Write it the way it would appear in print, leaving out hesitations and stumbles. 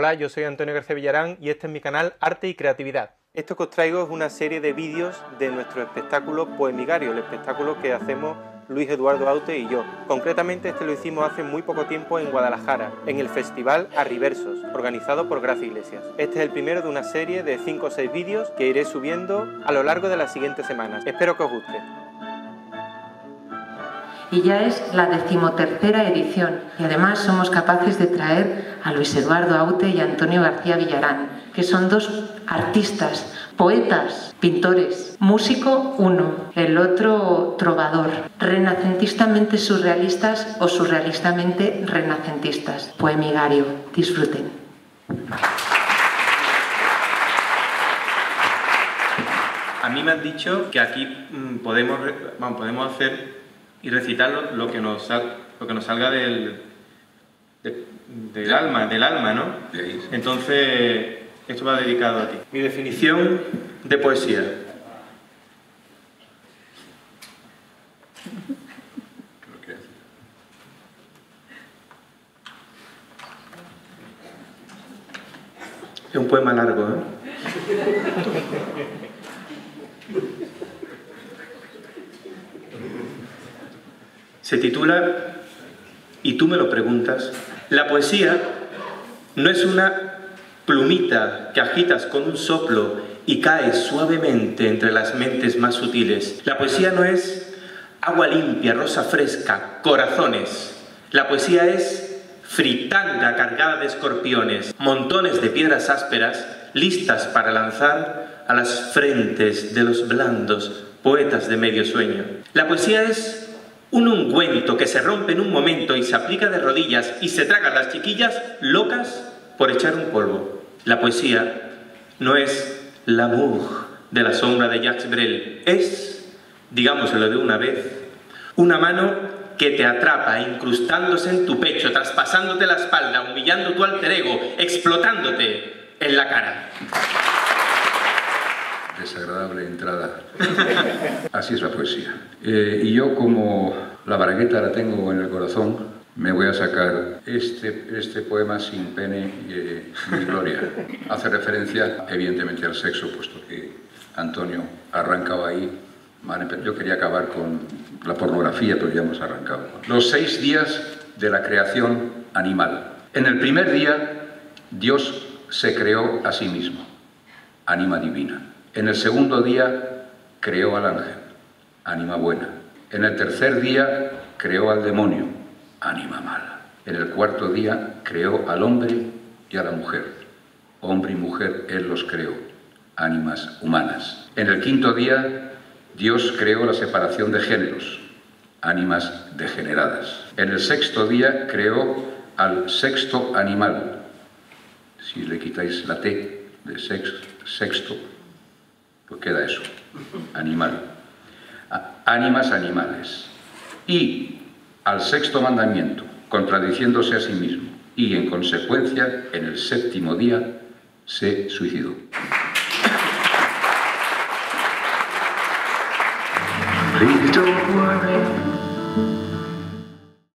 Hola, yo soy Antonio García Villarán y este es mi canal Arte y Creatividad. Esto que os traigo es una serie de vídeos de nuestro espectáculo Poemigario, el espectáculo que hacemos Luis Eduardo Aute y yo. Concretamente este lo hicimos hace muy poco tiempo en Guadalajara, en el festival Arriversos, organizado por Gracia Iglesias. Este es el primero de una serie de 5 o 6 vídeos que iré subiendo a lo largo de las siguientes semanas. Espero que os guste. Y ya es la 13ª edición, y además somos capaces de traer a Luis Eduardo Aute y a Antonio García Villarán, que son dos artistas, poetas, pintores, músico uno, el otro trovador, renacentistamente surrealistas o surrealistamente renacentistas. Poemigario, disfruten. A mí me han dicho que aquí podemos hacer y recitar lo que nos salga del alma, ¿no? Entonces, esto va dedicado a ti. Mi definición de poesía. Es un poema largo, ¿eh? Se titula "Y tú me lo preguntas". La poesía no es una plumita que agitas con un soplo y cae suavemente entre las mentes más sutiles. La poesía no es agua limpia, rosa fresca, corazones. La poesía es fritanga cargada de escorpiones, montones de piedras ásperas listas para lanzar a las frentes de los blandos poetas de medio sueño. La poesía es un ungüento que se rompe en un momento y se aplica de rodillas y se tragan las chiquillas locas por echar un polvo. La poesía no es l'amour de la sombra de Jacques Brel, es, digámoslo de una vez, una mano que te atrapa incrustándose en tu pecho, traspasándote la espalda, humillando tu alter ego, explotándote en la cara. Desagradable entrada. Así es la poesía. Y yo, como la bragueta la tengo en el corazón, me voy a sacar este poema sin pene ni gloria. Hace referencia, evidentemente, al sexo, puesto que Antonio arrancaba ahí. Yo quería acabar con la pornografía, pero ya hemos arrancado. Los 6 días de la creación animal. En el primer día, Dios se creó a sí mismo, ánima divina. En el segundo día creó al ángel, ánima buena. En el tercer día creó al demonio, ánima mala. En el cuarto día creó al hombre y a la mujer. Hombre y mujer él los creó, ánimas humanas. En el quinto día Dios creó la separación de géneros, ánimas degeneradas. En el sexto día creó al sexto animal. Si le quitáis la T de sexto, pues queda eso, animal, ánimas animales. Y al sexto mandamiento, contradiciéndose a sí mismo, y en consecuencia, en el 7º día, se suicidó. Please don't worry.